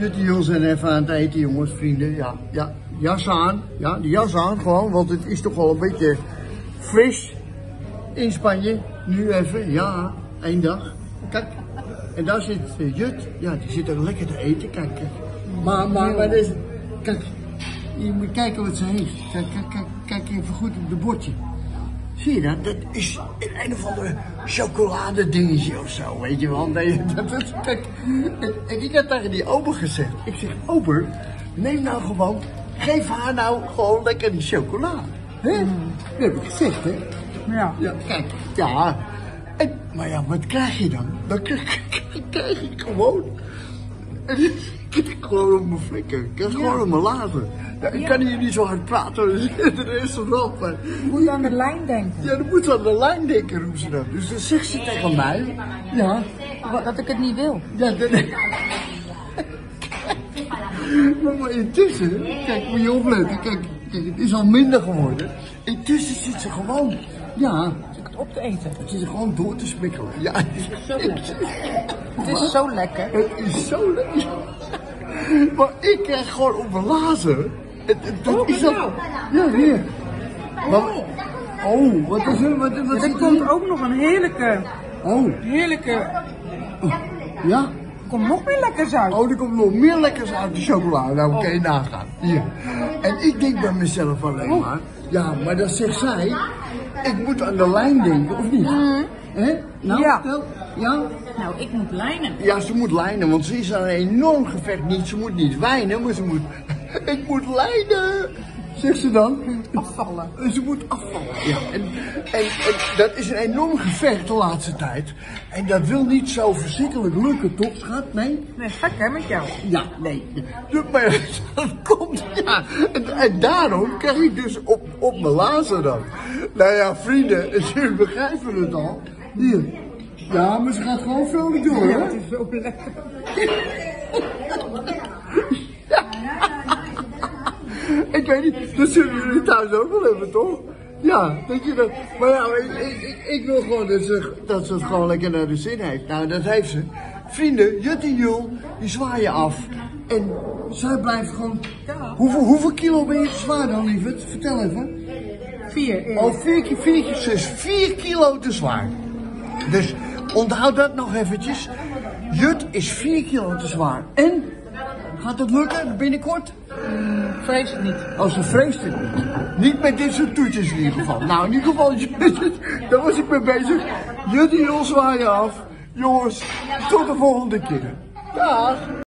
Jut en Jul zijn even aan het eten, jongens, vrienden. Ja, ja, jas aan. Ja, die jas aan gewoon, want het is toch wel een beetje fris in Spanje. Nu even, ja, één dag. Kijk, en daar zit Jut. Ja, die zit er lekker te eten, kijk. Maar dat is, kijk, je moet kijken wat ze heeft. Kijk even goed op de bordje. Zie je dat? Dat is een of andere chocoladedingetje of zo, weet je wel. Nee, kijk, en ik had tegen die ober gezegd. Ik zeg, ober, neem nou gewoon, geef haar nou gewoon lekker die chocolade. Hè? Dat heb ik gezegd, hè? Ja. Ja, kijk, ja. En, maar ja, wat krijg je dan? Dan krijg ik gewoon... Ik krijg gewoon op mijn flikker, ik krijg gewoon op mijn lazen. Ja, ik kan hier niet zo hard praten, dus er is wel. Je moet aan de lijn denken. Ja, dan moet je aan de lijn denken, roept ze dat. Dus dan zegt ze tegen mij. Ja. Dat ik het niet wil. Ja, dat ik... Maar intussen, kijk, moet je opletten, kijk, het is al minder geworden. Intussen zit ze gewoon, ja. Op te eten. Het is gewoon door te smikkelen. Ja, het is zo lekker. Het is zo lekker. Het is zo lekker. Maar ik krijg gewoon op mijn lazen. Dat is dat. Ja, hier. Maar, oh, wat is er? Er komt ook nog een heerlijke. Oh. Heerlijke. Ja? Er komt nog meer lekkers uit. Oh, er komt nog meer lekkers uit de chocolade. Nou, oké, nagaan. Hier. En ik denk bij mezelf alleen maar. Ja, maar dat zegt zij. Ik moet aan de lijn denken, of niet? Hè? Nou, ja. Ja? Nou, ik moet lijnen. Ja, ze moet lijnen, want ze is aan een enorm gevecht. Niet, ze moet niet wijnen, maar ze moet... Ik moet lijnen, zegt ze dan. Afvallen. Ze moet afvallen, ja. En dat is een enorm gevecht de laatste tijd. En dat wil niet zo verschrikkelijk lukken, toch, schat? Nee? Nee, gek hè, met jou? Ja, nee. Maar dat komt, ja. En daarom krijg ik dus op mijn lazen dan. Nou ja, vrienden, jullie begrijpen het al. Hier. Ja, maar ze gaat gewoon vrolijk door, hè? Ja, het is zo lekker. Ik weet niet, dat zullen jullie thuis ook wel hebben, toch? Ja, denk je dat? Maar ja, ik wil gewoon dat ze het gewoon lekker naar de zin heeft. Nou, dat heeft ze. Vrienden, Jut en Jul, die zwaaien af. En zij blijft gewoon... Hoeveel kilo ben je te zwaar dan, lieverd? Vertel even. 4. Oh, 4 keer, dus 4 kilo te zwaar. Dus onthoud dat nog eventjes. Jut is 4 kilo te zwaar. En... Gaat het lukken binnenkort? Vrees het niet. Als ze vreest het niet. Niet met dit soort toetjes in ieder geval. Nou, in ieder geval, daar was ik mee bezig. Jut en Jul zwaaien af. Jongens, tot de volgende keer. Dag.